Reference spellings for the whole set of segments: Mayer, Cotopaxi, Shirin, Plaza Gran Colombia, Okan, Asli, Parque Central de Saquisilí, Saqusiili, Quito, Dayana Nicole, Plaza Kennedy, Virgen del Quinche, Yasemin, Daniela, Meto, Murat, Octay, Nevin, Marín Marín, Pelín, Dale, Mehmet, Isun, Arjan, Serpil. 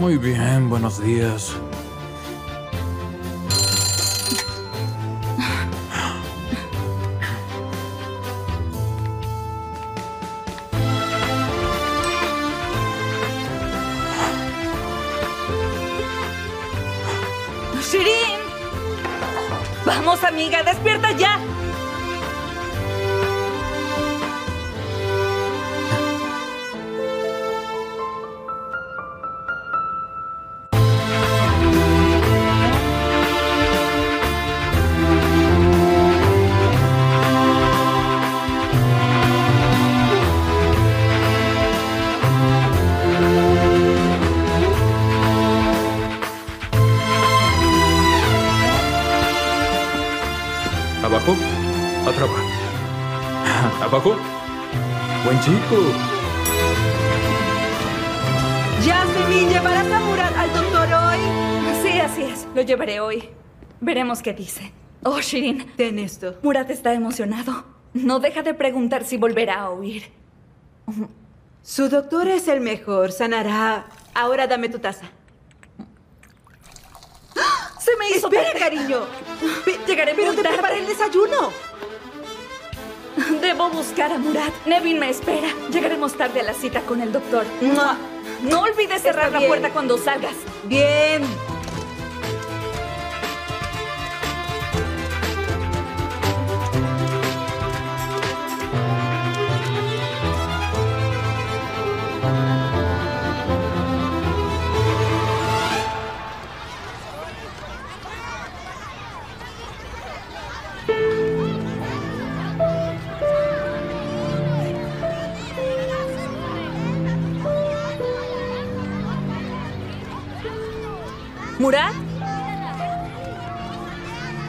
Muy bien, buenos días. ¡Vamos, amiga! ¡Despierta ya! ¿Abajo? ¡Buen chico! Yasemin, ¿llevarás a Murat al doctor hoy? Sí, así es. Lo llevaré hoy. Veremos qué dice. Oh, Shirin, ten esto. Murat está emocionado. No deja de preguntar si volverá a oír. Su doctor es el mejor. Sanará. Ahora dame tu taza. ¡Ah! ¡Se me hizo tarde! ¡Espera, cariño! Llegaré muy tarde. ¡Pero te preparé el desayuno! Debo buscar a Murat. Nevin me espera. Llegaremos tarde a la cita con el doctor. No olvides cerrar la puerta cuando salgas. Bien. ¿Murat?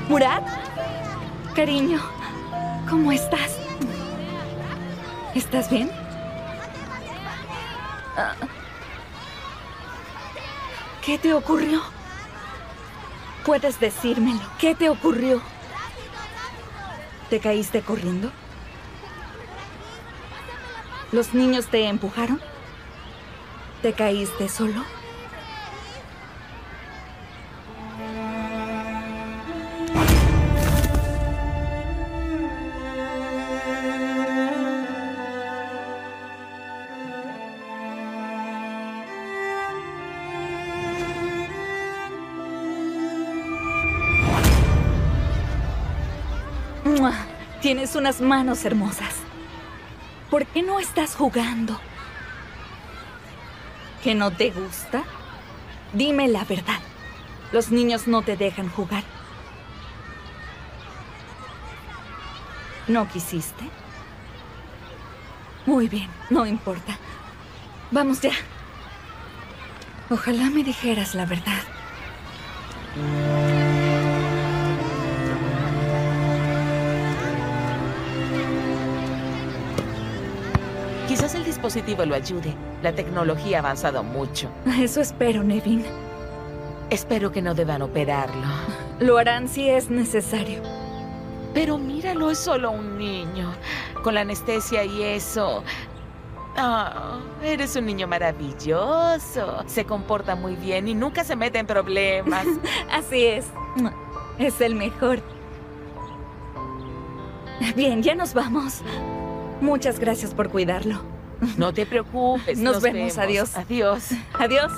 ¿Murat? Cariño, ¿cómo estás? ¿Estás bien? ¿Qué te ocurrió? Puedes decírmelo. ¿Qué te ocurrió? ¿Te caíste corriendo? ¿Los niños te empujaron? ¿Te caíste solo? Tienes unas manos hermosas. ¿Por qué no estás jugando? ¿Que no te gusta? Dime la verdad. Los niños no te dejan jugar. ¿No quisiste? Muy bien, no importa. Vamos ya. Ojalá me dijeras la verdad. Quizás el dispositivo lo ayude. La tecnología ha avanzado mucho. Eso espero, Nevin. Espero que no deban operarlo. Lo harán si es necesario. Pero míralo, es solo un niño. Con la anestesia y eso. Oh, eres un niño maravilloso. Se comporta muy bien y nunca se mete en problemas. Así es. Es el mejor. Bien, ya nos vamos. Muchas gracias por cuidarlo. No te preocupes. Nos vemos. Adiós. Adiós. Adiós.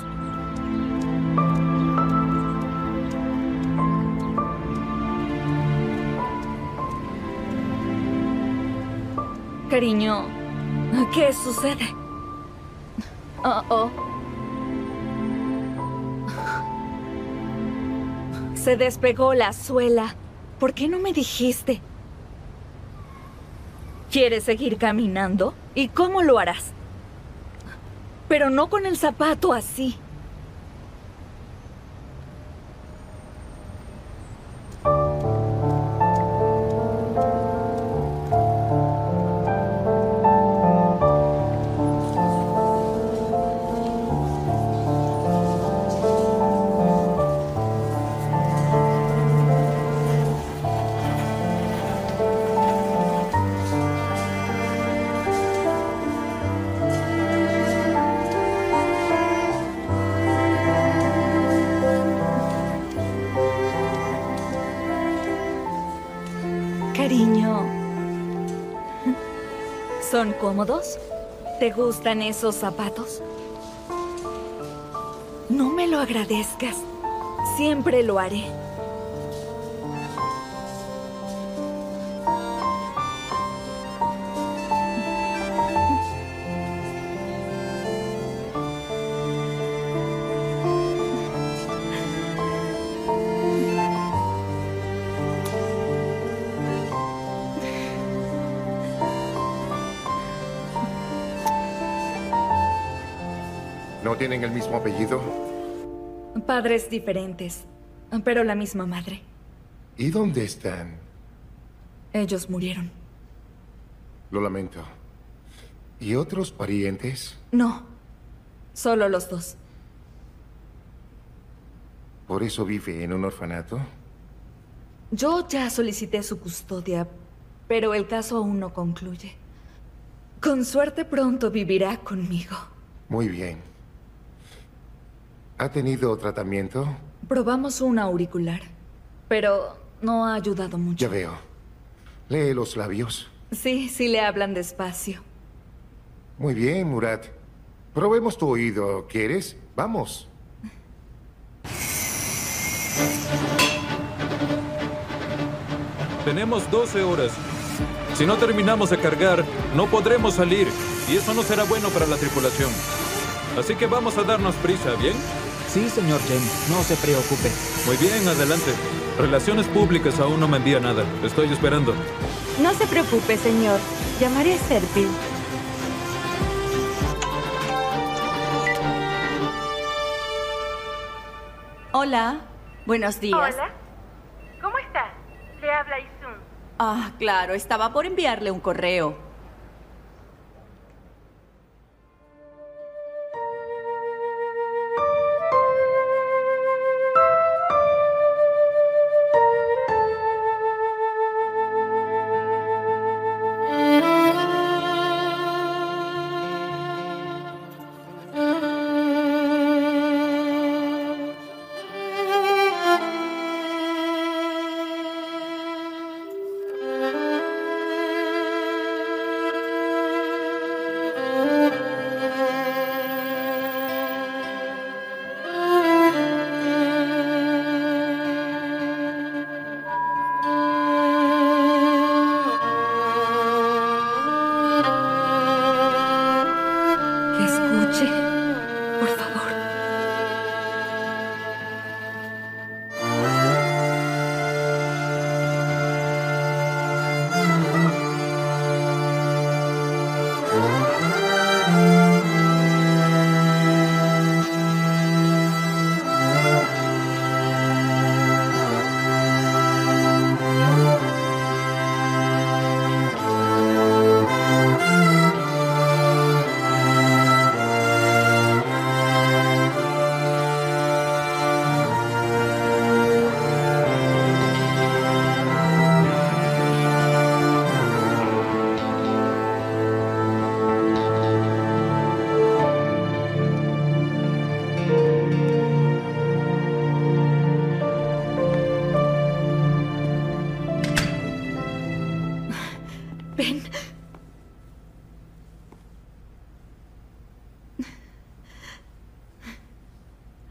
Cariño, ¿qué sucede? Se despegó la suela. ¿Por qué no me dijiste? ¿Quieres seguir caminando? ¿Y cómo lo harás? Pero no con el zapato así. ¿Son cómodos? ¿Te gustan esos zapatos? No me lo agradezcas. Siempre lo haré. ¿No tienen el mismo apellido? Padres diferentes, pero la misma madre. ¿Y dónde están? Ellos murieron. Lo lamento. ¿Y otros parientes? No, solo los dos. ¿Por eso vive en un orfanato? Yo ya solicité su custodia, pero el caso aún no concluye. Con suerte pronto vivirá conmigo. Muy bien. ¿Ha tenido tratamiento? Probamos un auricular, pero no ha ayudado mucho. Ya veo. ¿Lee los labios? Sí, sí le hablan despacio. Muy bien, Murat. Probemos tu oído, ¿quieres? Vamos. Tenemos 12 horas. Si no terminamos de cargar, no podremos salir. Y eso no será bueno para la tripulación. Así que vamos a darnos prisa, ¿bien? Sí, señor James. No se preocupe. Muy bien, adelante. Relaciones públicas aún no me envía nada. Estoy esperando. No se preocupe, señor. Llamaré a Serpil. Hola. Buenos días. Hola. ¿Cómo está? Le habla Isun. Ah, claro. Estaba por enviarle un correo.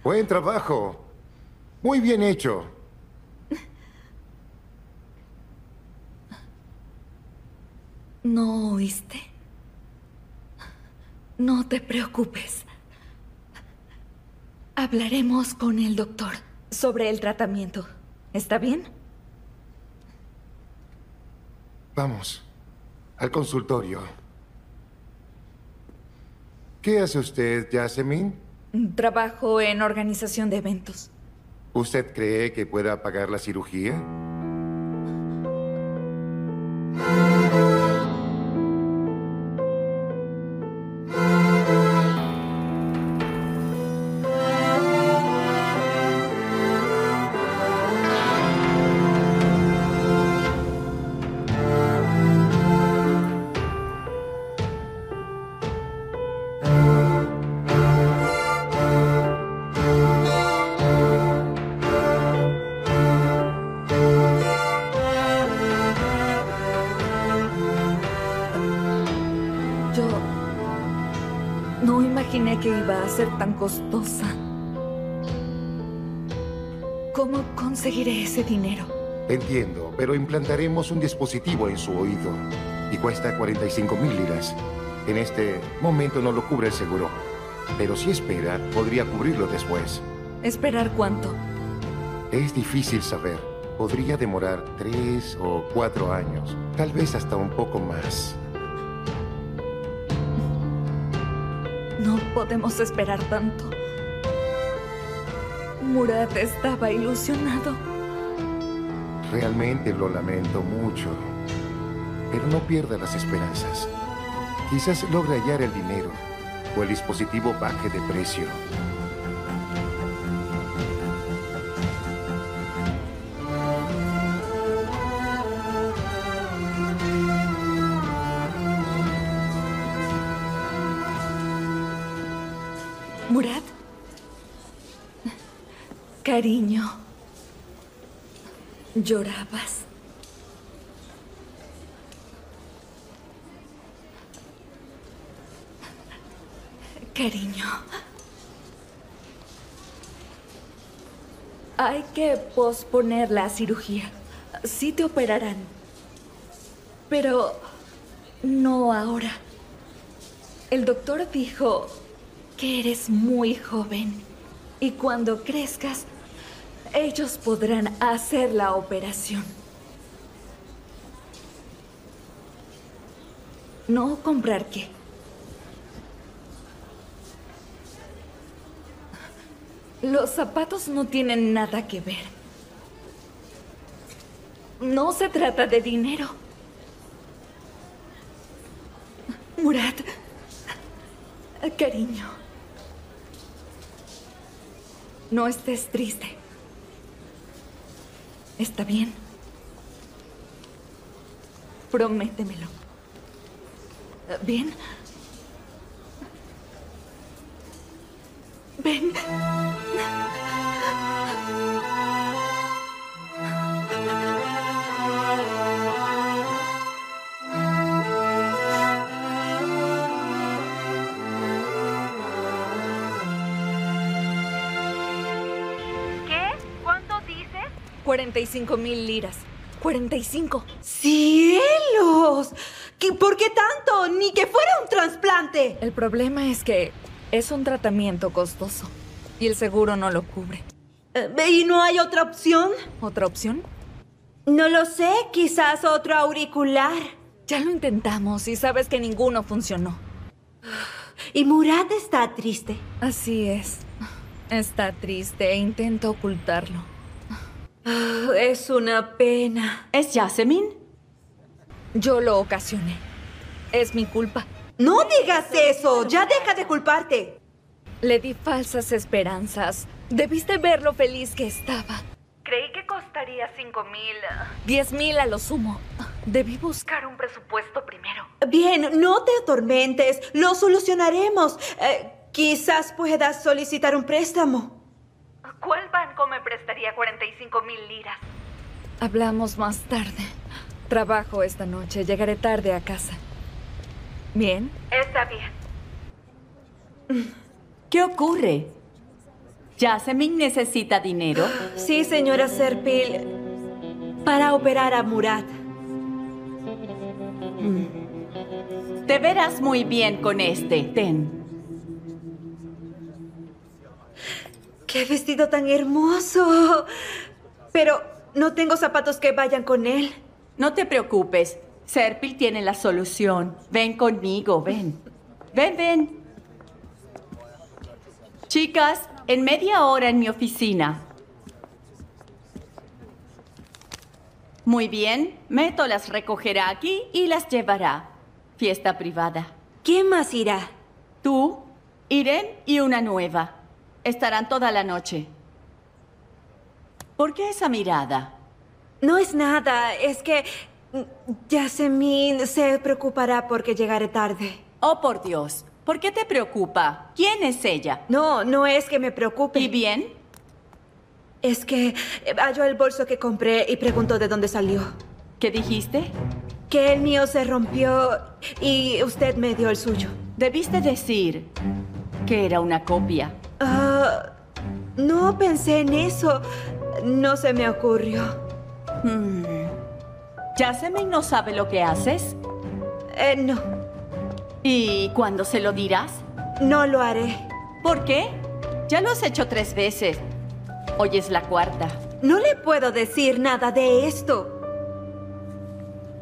Buen trabajo. Muy bien hecho. ¿No oíste? No te preocupes. Hablaremos con el doctor sobre el tratamiento. ¿Está bien? Vamos al consultorio. ¿Qué hace usted, Yasemin? Trabajo en organización de eventos. ¿Usted cree que pueda pagar la cirugía? Yo no imaginé que iba a ser tan costosa. ¿Cómo conseguiré ese dinero? Entiendo, pero implantaremos un dispositivo en su oído y cuesta 45.000 liras. En este momento no lo cubre el seguro, pero si espera, podría cubrirlo después. ¿Esperar cuánto? Es difícil saber. Podría demorar 3 o 4 años, tal vez hasta un poco más. No podemos esperar tanto. Murat estaba ilusionado. Realmente lo lamento mucho, pero no pierda las esperanzas. Quizás logre hallar el dinero o el dispositivo baje de precio. Murat, cariño, llorabas. Cariño, hay que posponer la cirugía. Sí te operarán, pero no ahora. El doctor dijo que eres muy joven y cuando crezcas, ellos podrán hacer la operación. ¿No comprar qué? Los zapatos no tienen nada que ver. No se trata de dinero. Murat, cariño, no estés triste. ¿Está bien? Prométemelo. ¿Bien? Ven. ¿Qué? ¿Cuánto dices? 45.000 liras. 45. ¡Cielos! ¿Por qué tanto? ¡Ni que fuera un trasplante! El problema es que es un tratamiento costoso y el seguro no lo cubre. ¿Y no hay otra opción? ¿Otra opción? No lo sé, quizás otro auricular. Ya lo intentamos y sabes que ninguno funcionó. Y Murat está triste. Así es. Está triste e intenta ocultarlo. Es una pena. ¿Es Yasemin? Yo lo ocasioné. Es mi culpa. ¡No digas eso! ¡Ya deja de culparte! Le di falsas esperanzas. Debiste ver lo feliz que estaba. Creí que costaría 5.000, 10.000 a lo sumo. Debí buscar un presupuesto primero. Bien, no te atormentes. Lo solucionaremos. Quizás puedas solicitar un préstamo. ¿Cuál banco me prestaría 45.000 liras? Hablamos más tarde. Trabajo esta noche. Llegaré tarde a casa. ¿Bien? Está bien. ¿Qué ocurre? ¿Yasemin necesita dinero? Sí, señora Serpil, para operar a Murat. Te verás muy bien con este. Ten. ¡Qué vestido tan hermoso! Pero no tengo zapatos que vayan con él. No te preocupes. Serpil tiene la solución. Ven conmigo, ven. Ven, ven. Chicas, en media hora en mi oficina. Muy bien, Meto las recogerá aquí y las llevará. Fiesta privada. ¿Quién más irá? Tú, Irene y una nueva. Estarán toda la noche. ¿Por qué esa mirada? No es nada, es que Yasemin se preocupará porque llegaré tarde. Oh, por Dios. ¿Por qué te preocupa? ¿Quién es ella? No, no es que me preocupe. ¿Y bien? Es que halló el bolso que compré y preguntó de dónde salió. ¿Qué dijiste? que el mío se rompió y usted me dio el suyo. Debiste decir que era una copia. No pensé en eso. No se me ocurrió. ¿Yasemin no sabe lo que haces? No. ¿Y cuándo se lo dirás? No lo haré. ¿Por qué? Ya lo has hecho 3 veces. Hoy es la 4ª. No le puedo decir nada de esto.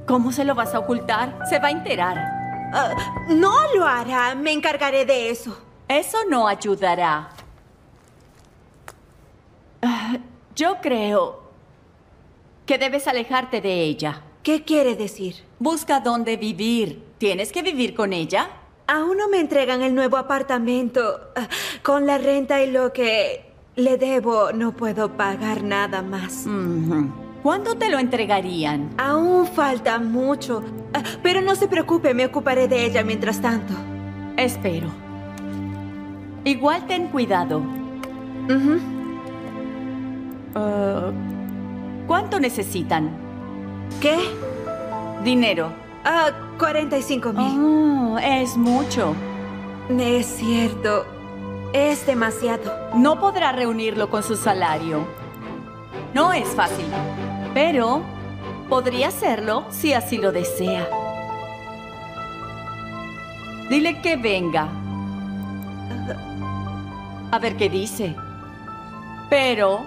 ¿Cómo se lo vas a ocultar? Se va a enterar. No lo hará. Me encargaré de eso. Eso no ayudará. Yo creo que debes alejarte de ella. ¿Qué quiere decir? Busca dónde vivir. ¿Tienes que vivir con ella? Aún no me entregan el nuevo apartamento. Con la renta y lo que le debo, no puedo pagar nada más. ¿Cuándo te lo entregarían? Aún falta mucho. Pero no se preocupe, me ocuparé de ella mientras tanto. Espero. Igual ten cuidado. ¿Cuánto necesitan? ¿Qué? Dinero. 45,000. Oh, es mucho. Es cierto. Es demasiado. No podrá reunirlo con su salario. No es fácil, pero podría hacerlo si así lo desea. Dile que venga. A ver qué dice. Pero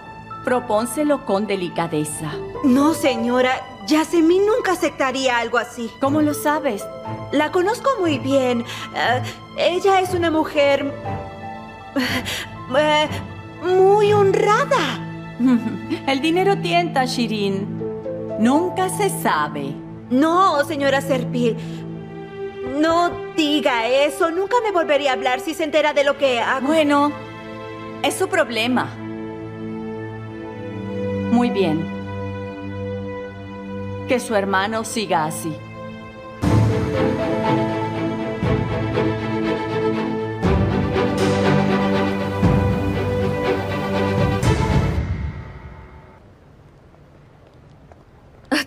propónselo con delicadeza. No, señora. Yasemin nunca aceptaría algo así. ¿Cómo lo sabes? La conozco muy bien. Ella es una mujer muy honrada. El dinero tienta, Shirin. Nunca se sabe. No, señora Serpil. No diga eso. Nunca me volvería a hablar si se entera de lo que hago. Bueno, es su problema. Muy bien. Que su hermano siga así.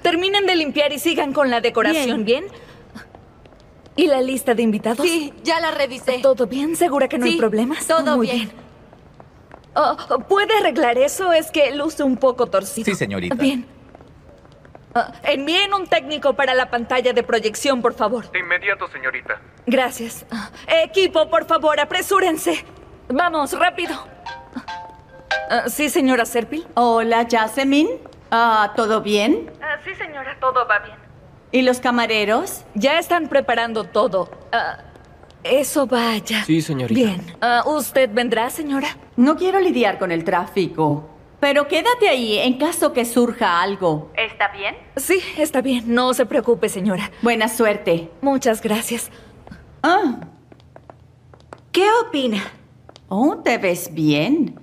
Terminen de limpiar y sigan con la decoración, ¿bien? ¿Y la lista de invitados? Sí, ya la revisé. ¿Todo bien? ¿Segura que no hay problemas? Todo bien. ¿Puede arreglar eso? Es que luce un poco torcido. Sí, señorita. Bien. Envíen un técnico para la pantalla de proyección, por favor. De inmediato, señorita. Gracias. Equipo, por favor, apresúrense. Vamos, rápido. Sí, señora Serpil. Hola, Yasemin. ¿Todo bien? Sí, señora, todo va bien. ¿Y los camareros? Ya están preparando todo. Eso vaya. Sí, señorita. Bien. ¿Usted vendrá, señora? No quiero lidiar con el tráfico. Pero quédate ahí en caso que surja algo. ¿Está bien? Sí, está bien. No se preocupe, señora. Buena suerte. Muchas gracias. ¿Qué opina? Oh, te ves bien.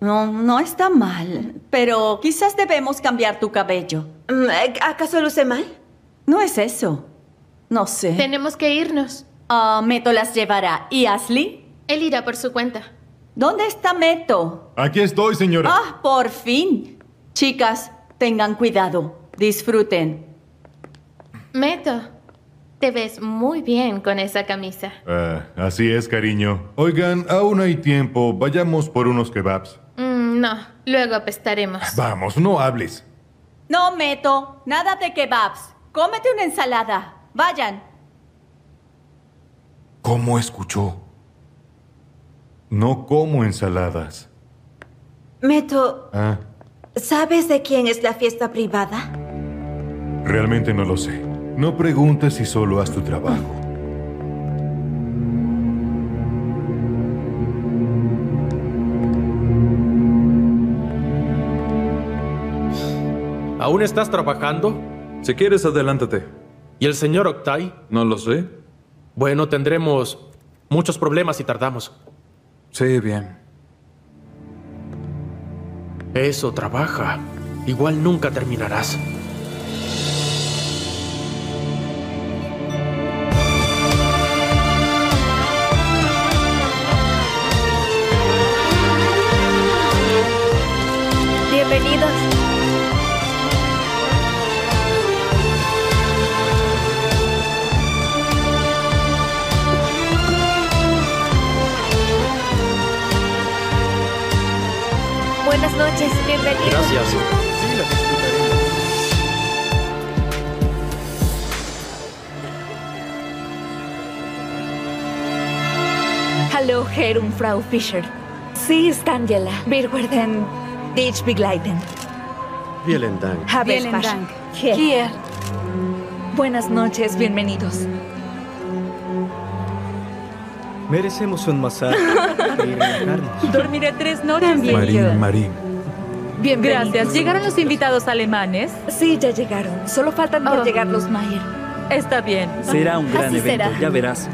No, no está mal. Pero quizás debemos cambiar tu cabello. ¿Acaso luce mal? No es eso. No sé. Tenemos que irnos. Meto las llevará. ¿Y Asli? Él irá por su cuenta. ¿Dónde está Meto? Aquí estoy, señora. ¡Ah, por fin! Chicas, tengan cuidado. Disfruten. Meto, te ves muy bien con esa camisa. Así es, cariño. Oigan, aún hay tiempo. Vayamos por unos kebabs. No, luego apestaremos. Vamos, no hables. No, Meto. Nada de kebabs. Cómete una ensalada. Vayan. ¿Cómo escuchó? No como ensaladas. Meto, ¿sabes de quién es la fiesta privada? Realmente no lo sé. No preguntes si solo haz tu trabajo. ¿Aún estás trabajando? Si quieres, adelántate. ¿Y el señor Octay? No lo sé. Bueno, tendremos muchos problemas si tardamos. Sí, bien. Eso, trabaja. Igual nunca terminarás. Bienvenidos. noches, bienvenidos. Gracias. Sí, los explicaré. Hallo, Herr Frau Fischer. Sie ist Daniela. Wir werden dich begleiten. Vielen Dank. Vielen Dank. Hier. Buenas noches, bienvenidos. Merecemos un masaje y relajarnos. Dormiré 3 noches. Marín, Marín. Bien, gracias. ¿Llegaron los invitados alemanes? Sí, ya llegaron. Solo faltan por llegar los Mayer. Está bien. Será un gran evento, ya verás.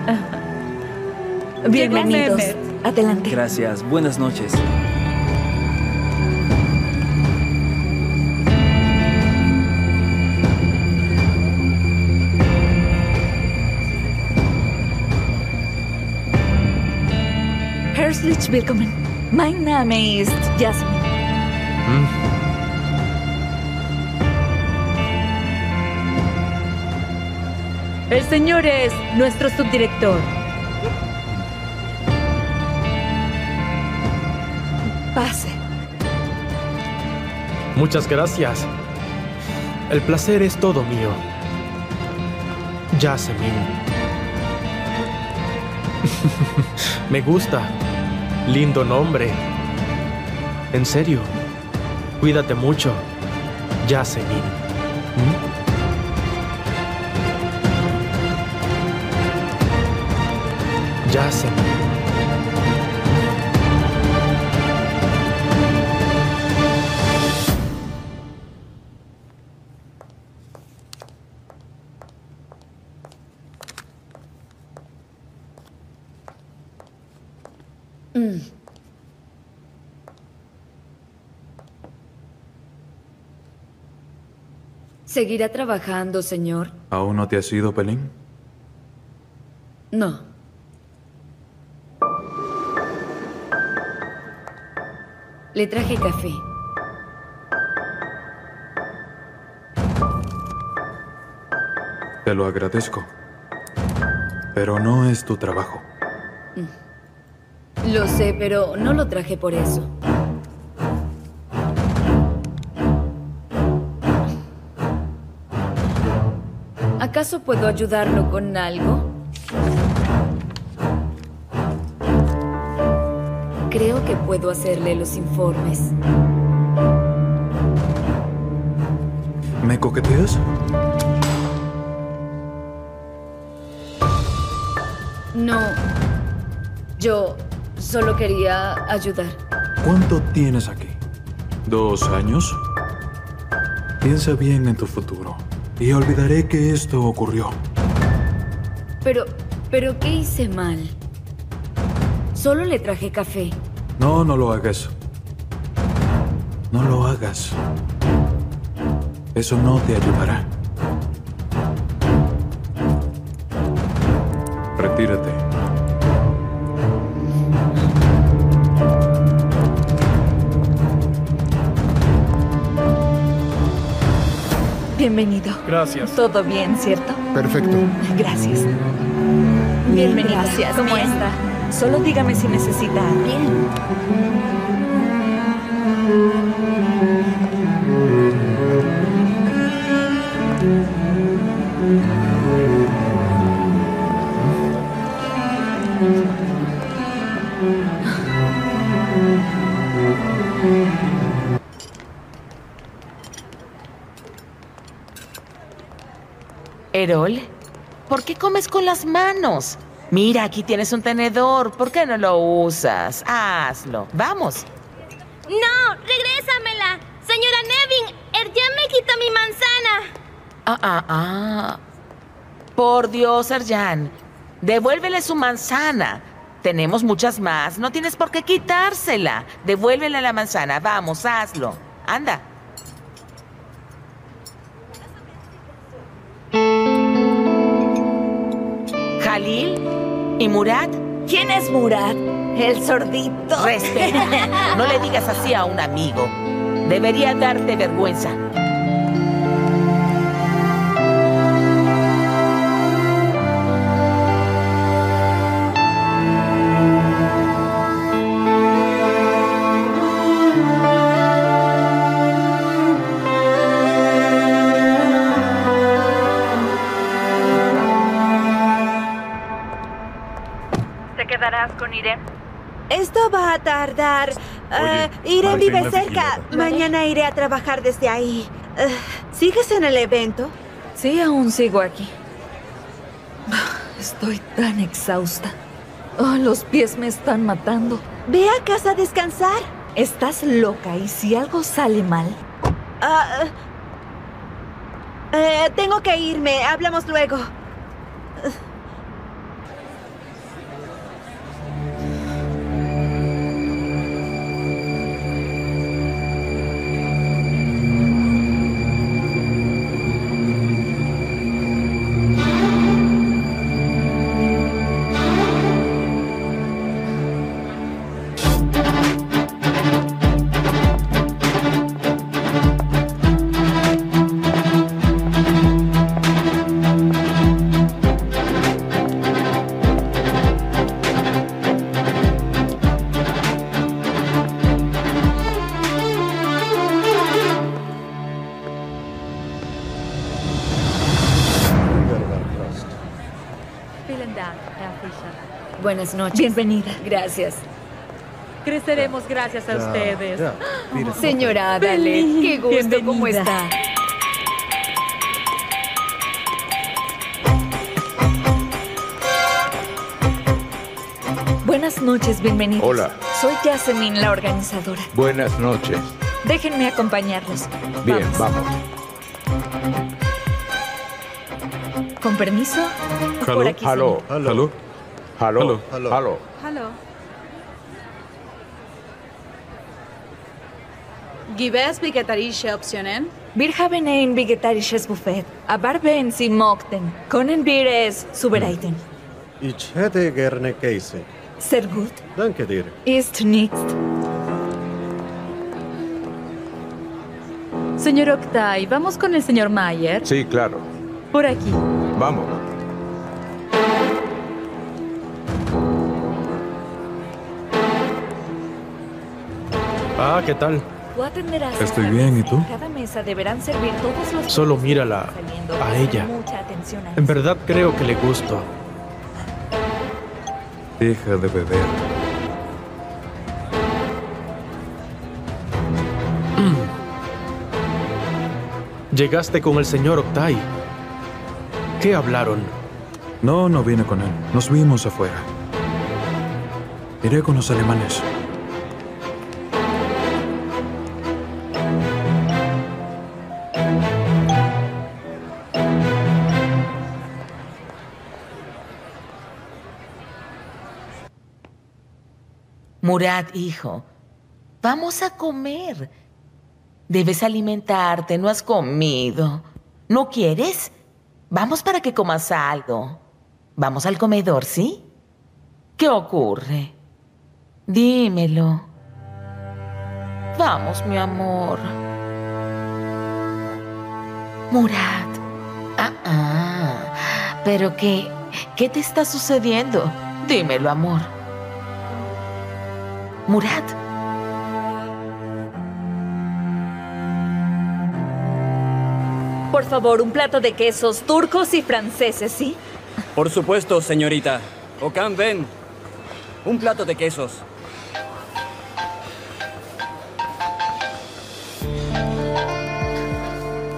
Bienvenidos. Adelante. Gracias. Buenas noches. Herzlich willkommen. Mein Name ist Yasemin. El señor es nuestro subdirector. Pase. Muchas gracias. El placer es todo mío. Yasemin. Me gusta. Lindo nombre. En serio. Cuídate mucho. Yasemin. Yasemin. ¿Seguirá trabajando, señor? ¿Aún no te has ido, Pelín? No. Le traje café. Te lo agradezco. Pero no es tu trabajo. Lo sé, pero no lo traje por eso. ¿Acaso puedo ayudarlo con algo? Creo que puedo hacerle los informes. ¿Me coqueteas? No. Yo solo quería ayudar. ¿Cuánto tienes aquí? 2 años? Piensa bien en tu futuro. Y olvidaré que esto ocurrió. Pero ¿qué hice mal? Solo le traje café. No, no lo hagas. No lo hagas. Eso no te ayudará. Retírate. Bienvenido. Gracias. ¿Todo bien, cierto? Perfecto. Gracias. Bienvenido. Gracias. ¿Cómo está? Solo dígame si necesita. Bien. Erol, ¿por qué comes con las manos? Mira, aquí tienes un tenedor. ¿Por qué no lo usas? Hazlo. ¡Vamos! ¡No! ¡Regrésamela! ¡Señora Nevin! ¡Arjan me quitó mi manzana! Por Dios, Arjan. Devuélvele su manzana. Tenemos muchas más. No tienes por qué quitársela. Devuélvele la manzana. Vamos, hazlo. Anda. ¿Jalil? ¿Y Murat? ¿Quién es Murat? El sordito. Respeta. No le digas así a un amigo. Debería darte vergüenza. ¿Te quedarás con Irene? Esto va a tardar. Irene vive cerca. Mañana iré a trabajar desde ahí. ¿Sigues en el evento? Sí, aún sigo aquí. Estoy tan exhausta. Oh, los pies me están matando. Ve a casa a descansar. Estás loca, ¿y si algo sale mal? Tengo que irme. Hablamos luego. Buenas noches. Bienvenida. Gracias. Creceremos gracias a ustedes. Señora Dale, qué gusto. Bienvenida. ¿Cómo está? Buenas noches, bienvenidos. Hola. Soy Yasemin, la organizadora. Buenas noches. Déjenme acompañarlos. Bien, vamos. ¿Con permiso? Hello. Por aquí. Hello. Hello. Hello. Hello. Hello. Hello. Hello. Gibes vegetarische Optionen? Wir haben ein vegetarisches Buffet, aber wenn Sie möchten, können wir es zubereiten. Ich hätte gerne Käse. Sehr gut. Danke dir. Ist nichts. Señor Octay, ¿vamos con el señor Mayer? Sí, claro. Por aquí. Vamos. Ah, ¿qué tal? Estoy bien, ¿y tú? Solo mírala a ella. En verdad creo que le gusto. Deja de beber. Llegaste con el señor Octay. ¿Qué hablaron? No vine con él. Nos vimos afuera. Iré con los alemanes. Murat, hijo, vamos a comer. Debes alimentarte, no has comido. ¿No quieres? Vamos para que comas algo. Vamos al comedor, ¿sí? ¿Qué ocurre? Dímelo. Vamos, mi amor. Murat. ¿Pero qué te está sucediendo? Dímelo, amor. Murat. Por favor, un plato de quesos turcos y franceses, ¿sí? Por supuesto, señorita. Okan, ven. Un plato de quesos.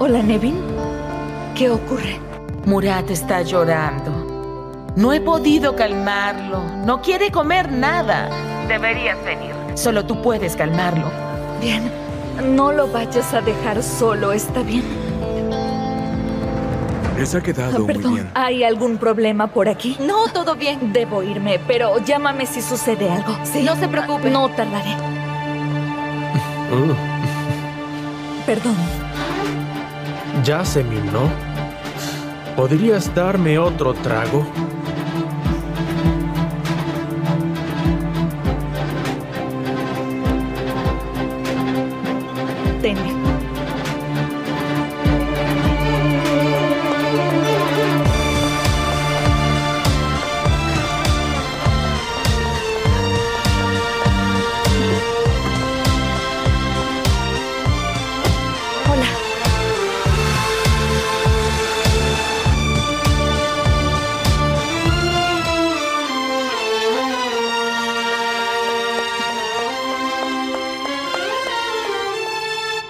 Hola, Nevin. ¿Qué ocurre? Murat está llorando. No he podido calmarlo. No quiere comer nada. Deberías venir. Solo tú puedes calmarlo. Bien. No lo vayas a dejar solo, ¿está bien? Les ha quedado muy bien. ¿Hay algún problema por aquí? No, todo bien. Debo irme, pero llámame si sucede algo. ¿Sí? No se preocupe. No tardaré. Perdón. Ya se minó. ¿Podrías darme otro trago?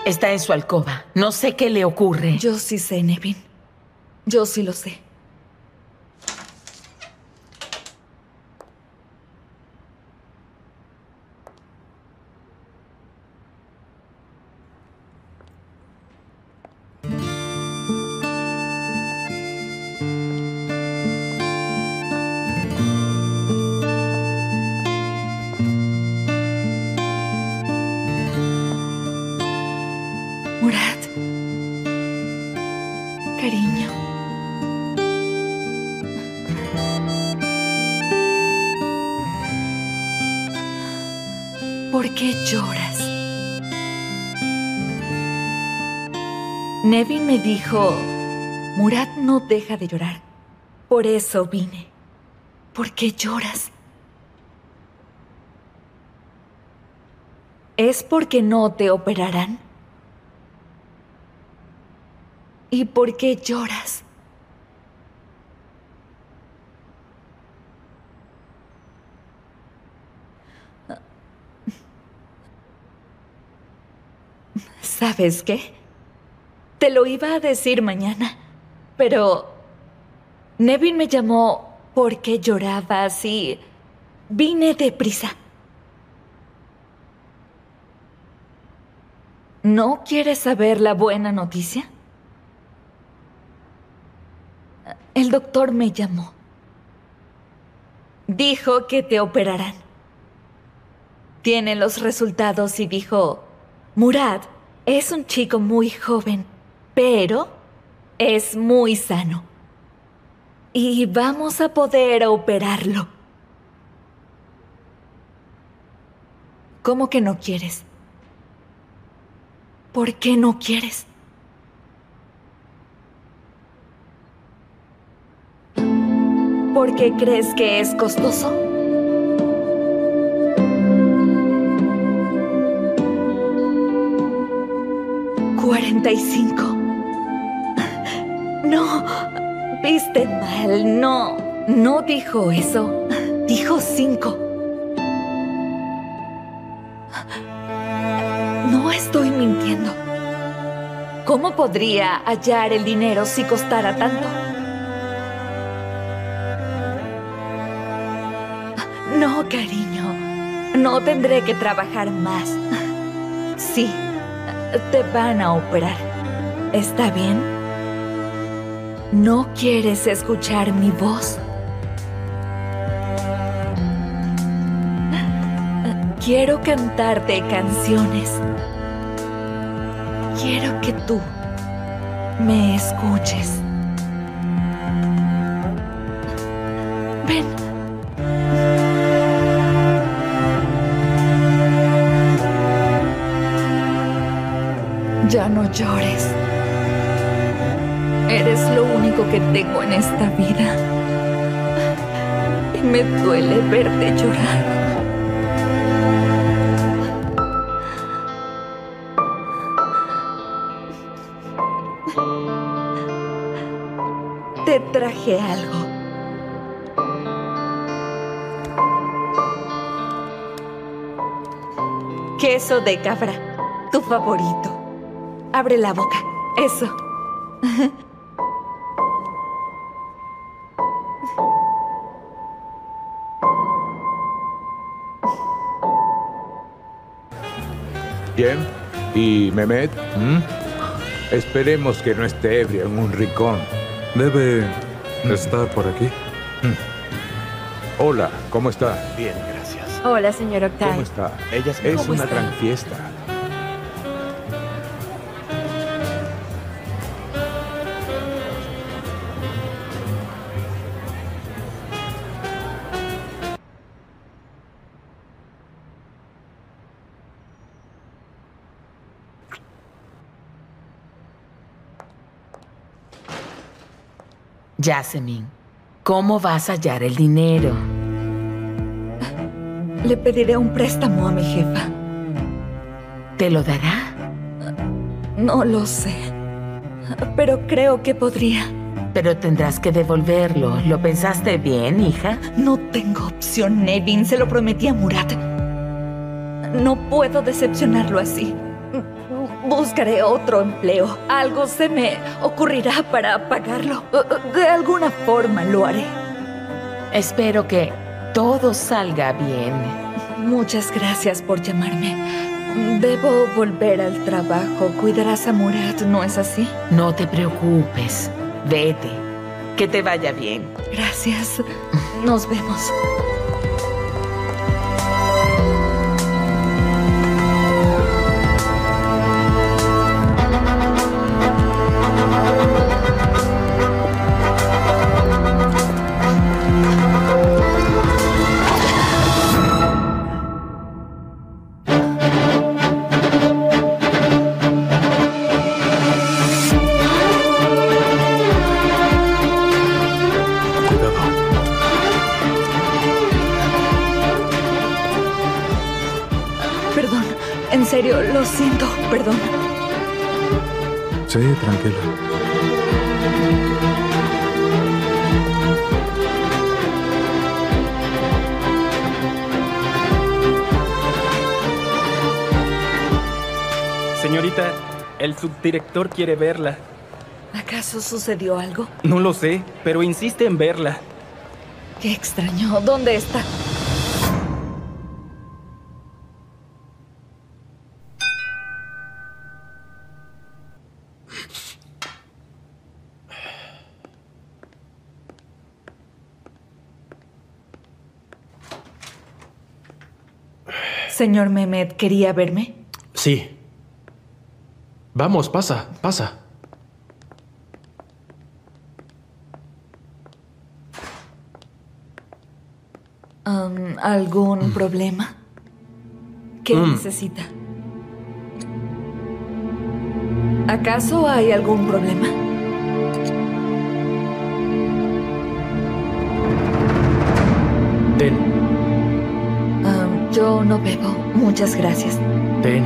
Está en su alcoba. No sé qué le ocurre. Yo sí sé, Nevin. Yo sí lo sé. Lloras. Nevin me dijo, Murat no deja de llorar. Por eso vine. ¿Por qué lloras? ¿Es porque no te operarán? ¿Y por qué lloras? ¿Sabes qué? Te lo iba a decir mañana, pero Nevin me llamó porque lloraba así. Vine deprisa. ¿No quieres saber la buena noticia? El doctor me llamó. Dijo que te operarán. Tiene los resultados y dijo, Murat es un chico muy joven, pero es muy sano. Y vamos a poder operarlo. ¿Cómo que no quieres? ¿Por qué no quieres? ¿Por qué crees que es costoso? ¿45? No, viste mal, no. No dijo eso, dijo 5. No estoy mintiendo. ¿Cómo podría hallar el dinero si costara tanto? No, cariño, no tendré que trabajar más. Sí. Te van a operar. ¿Está bien? ¿No quieres escuchar mi voz? Quiero cantarte canciones. Quiero que tú me escuches. Ven. Ya no llores. Eres lo único que tengo en esta vida. Y me duele verte llorar. Te traje algo. Queso de cabra, tu favorito. Abre la boca. Eso. Bien. ¿Y Mehmet? Esperemos que no esté ebrio en un rincón. Debe estar por aquí. Hola, ¿cómo está? Bien, gracias. Hola, señor Octay. ¿Cómo está? Ella es una gran fiesta. Yasemin, ¿cómo vas a hallar el dinero? Le pediré un préstamo a mi jefa. ¿Te lo dará? No lo sé, pero creo que podría. Pero tendrás que devolverlo. ¿Lo pensaste bien, hija? No tengo opción, Nevin. Se lo prometí a Murat. No puedo decepcionarlo así. Buscaré otro empleo. Algo se me ocurrirá para pagarlo. De alguna forma lo haré. Espero que todo salga bien. Muchas gracias por llamarme. Debo volver al trabajo. Cuidarás a Murat, ¿no es así? No te preocupes. Vete. Que te vaya bien. Gracias. Nos vemos. Lo siento, perdón. Sí, tranquila. Señorita, el subdirector quiere verla. ¿Acaso sucedió algo? No lo sé, pero insiste en verla. Qué extraño. ¿Dónde está? Señor Mehmet, ¿quería verme? Sí. Vamos, pasa, pasa. ¿Algún problema? ¿Qué necesita? ¿Acaso hay algún problema? Ten. Yo no bebo. Muchas gracias. Ten.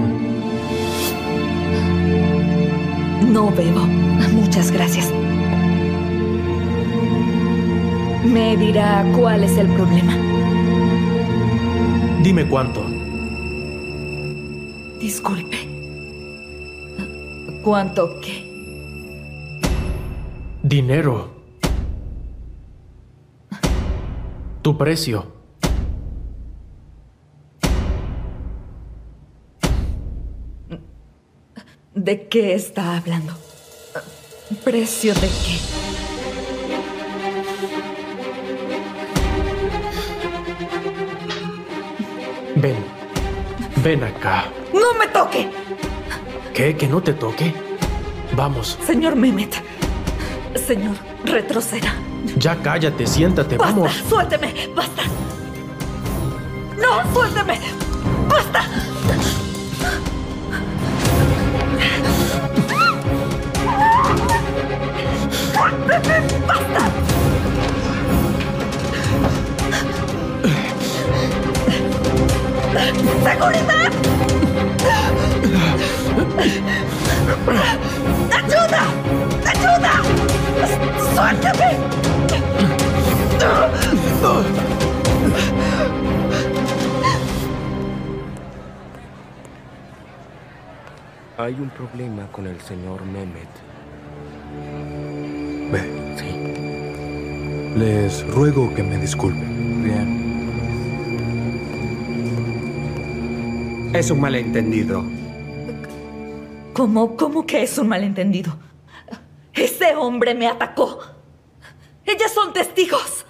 No bebo. Muchas gracias. Me dirá cuál es el problema. Dime cuánto. Disculpe. ¿Cuánto qué? Dinero. Tu precio. ¿De qué está hablando? ¿Precio de qué? Ven. Ven acá. ¡No me toque! ¿Qué? ¿Que no te toque? Vamos. Señor Mehmet. Señor, retroceda. Ya cállate, siéntate, basta, vamos. ¡Suélteme! ¡Basta! ¡No, suélteme! ¡Basta! ¡Basta! ¡Seguridad! ¡Ayuda! ¡Ayuda! ¡Suéltame! Hay un problema con el señor Mehmet. Sí. Les ruego que me disculpen. Bien. Es un malentendido. ¿Cómo que es un malentendido? Ese hombre me atacó. Ellas son testigos.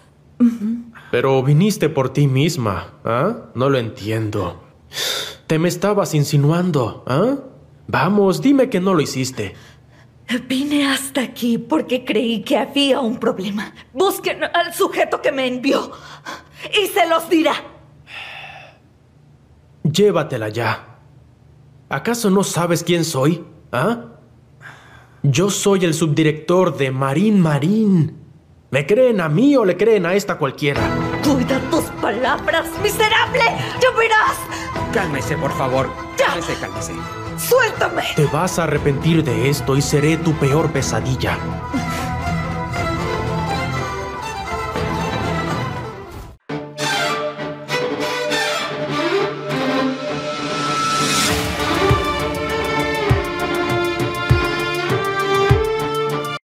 Pero viniste por ti misma, ¿ah? No lo entiendo. Te me estabas insinuando, ¿ah? Vamos, dime que no lo hiciste. Vine hasta aquí porque creí que había un problema. Busquen al sujeto que me envió y se los dirá. Llévatela ya. ¿Acaso no sabes quién soy? ¿Ah? Yo soy el subdirector de Marín Marín. ¿Me creen a mí o le creen a esta cualquiera? ¡Cuida tus palabras, miserable! ¡Ya verás! Cálmese, por favor. ¡Ya! Cálmese, cálmese. ¡Suéltame! Te vas a arrepentir de esto y seré tu peor pesadilla.